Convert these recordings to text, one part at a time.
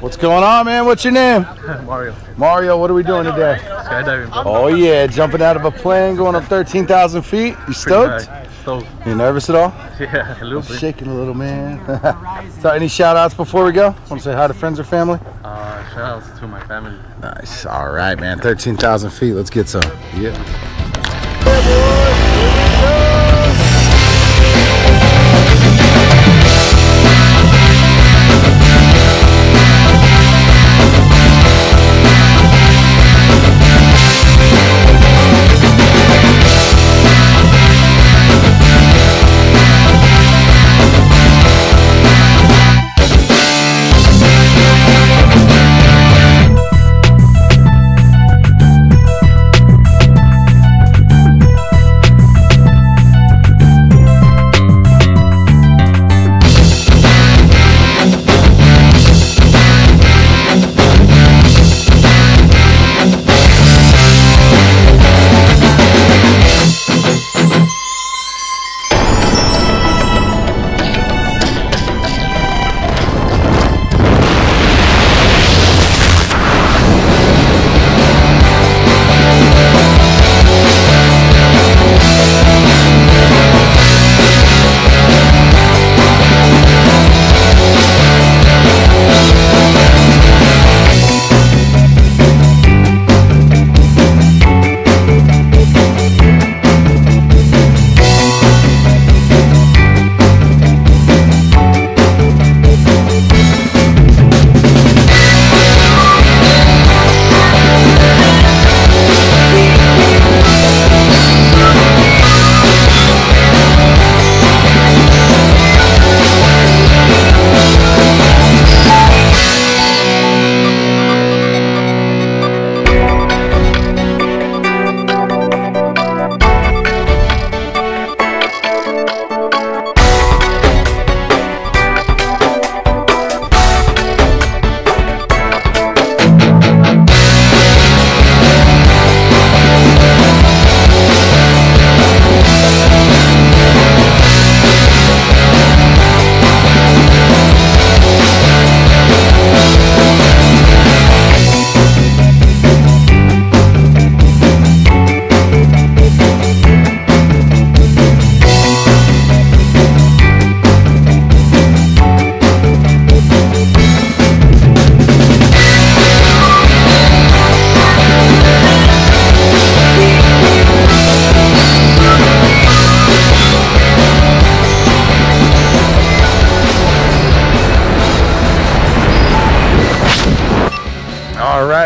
What's going on, man? What's your name? Mario. Mario, what are we doing today? Skydiving, bro. Oh, yeah. Jumping out of a plane, going up 13,000 feet. You stoked? Stoked. You nervous at all? Yeah, a little bit. Shaking a little, man. So, any shout-outs before we go? Want to say hi to friends or family? Shout-outs to my family. Nice. All right, man. 13,000 feet. Let's get some. Yeah.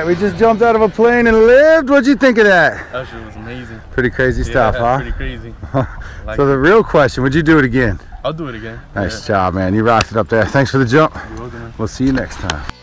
We just jumped out of a plane and lived. What'd you think of that? That shit was amazing. Pretty crazy stuff, huh? Pretty crazy. Like so the real question, would you do it again? I'll do it again. Nice job, man. You rocked it up there. Thanks for the jump. You're welcome, man. We'll see you next time.